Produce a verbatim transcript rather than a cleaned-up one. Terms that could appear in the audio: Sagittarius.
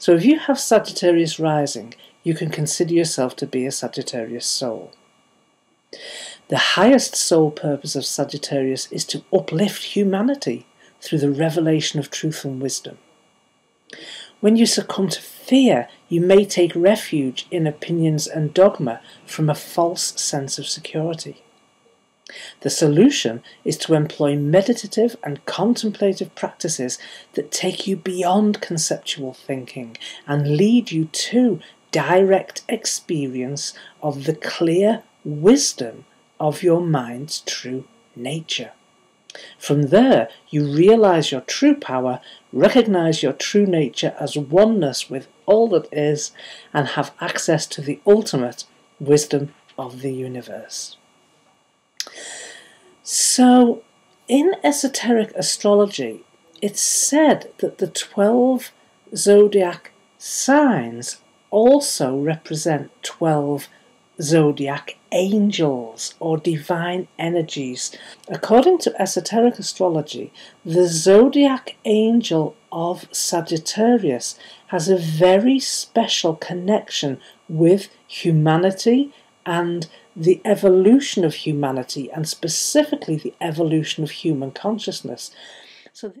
So if you have Sagittarius rising, you can consider yourself to be a Sagittarius soul. The highest soul purpose of Sagittarius is to uplift humanity through the revelation of truth and wisdom. When you succumb to fear, you may take refuge in opinions and dogma from a false sense of security. The solution is to employ meditative and contemplative practices that take you beyond conceptual thinking and lead you to direct experience of the clear wisdom of your mind's true nature. From there, you realize your true power, recognize your true nature as oneness with all that is, and have access to the ultimate wisdom of the universe. So, in esoteric astrology, it's said that the twelve zodiac signs also represent twelve zodiac angels or divine energies. According to esoteric astrology, the zodiac angel of Sagittarius has a very special connection with humanity and the evolution of humanity, and specifically the evolution of human consciousness. So